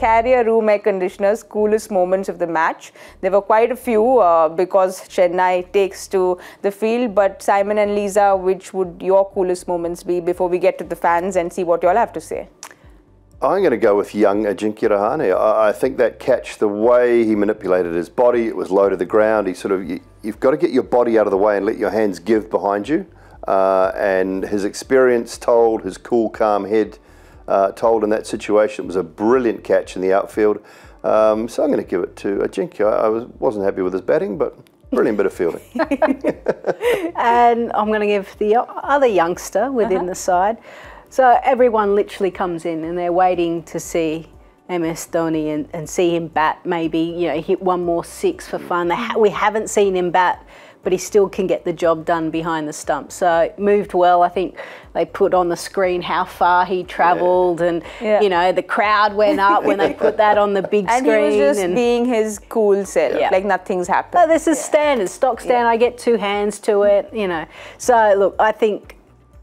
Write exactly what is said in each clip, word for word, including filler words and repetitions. carrier room air conditioners, coolest moments of the match. There were quite a few uh, because Chennai takes to the field. But Simon and Lisa, which would your coolest moments be before we get to the fans and see what you all have to say? I'm going to go with young Ajinkya Rahane. I think that catch, the way he manipulated his body, it was low to the ground. He sort of, you, you've got to get your body out of the way and let your hands give behind you. Uh, and his experience told, his cool, calm head uh, told in that situation. It was a brilliant catch in the outfield. Um, so I'm going to give it to Ajinkya. I was, wasn't happy with his batting, but brilliant bit of fielding. And I'm going to give the other youngster within uh-huh. the side. So everyone literally comes in and they're waiting to see M S Dhoni and, and see him bat, maybe, you know, hit one more six for fun. They ha we haven't seen him bat, but he still can get the job done behind the stump. So it moved well. I think they put on the screen how far he travelled, yeah. and yeah. you know, the crowd went up when they put that on the big and screen. And he was just and being his cool self, yeah. like nothing's happened. No, this is yeah. standard, stock stand. Yeah. I get two hands to it, you know. So look, I think,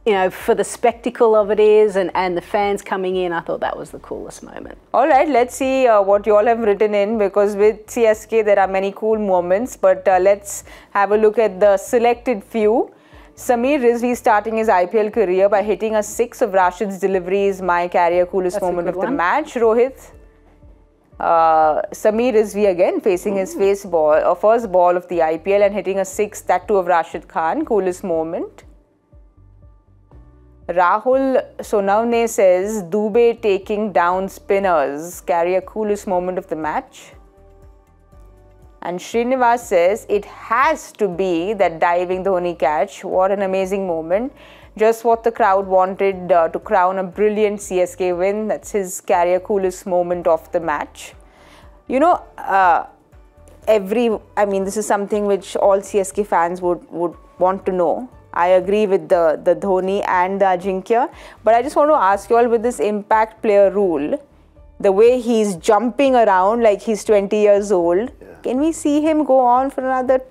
you know, for the spectacle of it is, and, and the fans coming in, I thought that was the coolest moment. All right, let's see uh, what you all have written in, because with C S K, there are many cool moments, but uh, let's have a look at the selected few. Sameer Rizvi starting his I P L career by hitting a six of Rashid's deliveries, my career coolest That's moment of one. the match. Rohit, uh, Sameer Rizvi again facing mm. his face ball, uh, first ball of the I P L and hitting a six, that too of Rashid Khan, coolest moment. Rahul Sonavne says, Dube taking down spinners, career coolest moment of the match. And Srinivas says, it has to be that diving Dhoni catch. What an amazing moment. Just what the crowd wanted uh, to crown a brilliant C S K win. That's his career coolest moment of the match. You know, uh, every, I mean, this is something which all C S K fans would, would want to know. I agree with the, the Dhoni and the Ajinkya, but I just want to ask you all, with this impact player rule, the way he's jumping around like he's twenty years old, yeah. can we see him go on for another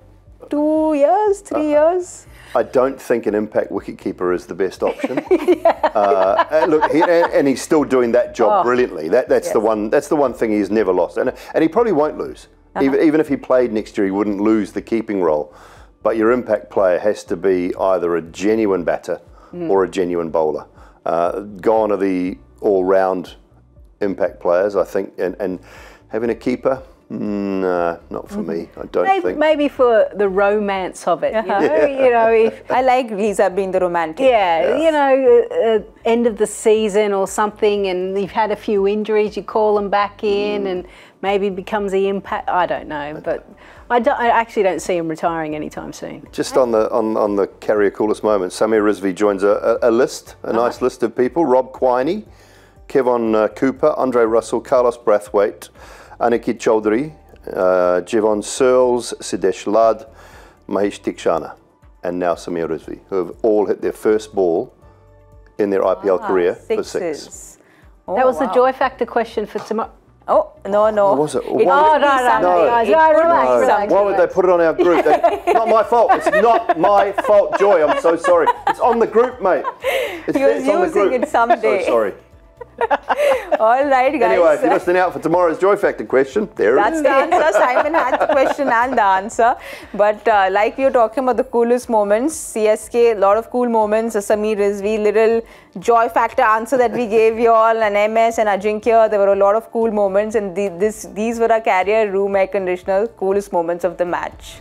two years, three uh, years? I don't think an impact wicketkeeper is the best option. yeah. uh, and look, he, and, and he's still doing that job oh. brilliantly. That, that's, yes. the one, that's the one thing he's never lost, and, and he probably won't lose. Uh-huh. even, even if he played next year, he wouldn't lose the keeping role. But your impact player has to be either a genuine batter mm. or a genuine bowler. Uh, gone are the all-round impact players, I think. And, and having a keeper, nah, not for me. I don't maybe, think. Maybe for the romance of it. Uh-huh. you know? Yeah. You know, if, I like Lisa being the romantic. Yeah, yeah. you know, uh, end of the season or something, and you've had a few injuries, you call them back in mm. and maybe becomes the impact. I don't know, but... I, don't, I actually don't see him retiring anytime soon. Just on the on, on the career coolest moment, Sameer Rizvi joins a, a, a list, a uh-huh. nice list of people. Rob Quiney, Kevon uh, Cooper, Andre Russell, Carlos Brathwaite, Aniket Chaudhary, uh, Jivon Searles, Sidesh Ladd, Mahesh Tikshana, and now Sameer Rizvi, who have all hit their first ball in their I P L ah, career sixes. for six. Oh, that was wow. the joy factor question for tomorrow. Oh, no, no. Was it? It oh, no, no, no, no. It, no, relax, relax. Why would they put it on our group? They, not my fault. It's not my fault, Joy. I'm so sorry. It's on the group, mate. It's, he was it's using on the group. it someday. I'm so sorry. All right, guys. Anyway, if you're listening out for tomorrow's Joy Factor question, there That's it is. That's the answer. Simon had the question and the answer. But uh, like we were talking about the coolest moments, C S K, a lot of cool moments. Sameer Rizvi, little Joy Factor answer that we gave you all, and M S and Ajinkya, there were a lot of cool moments, and the, this, these were our carrier room air conditioner coolest moments of the match.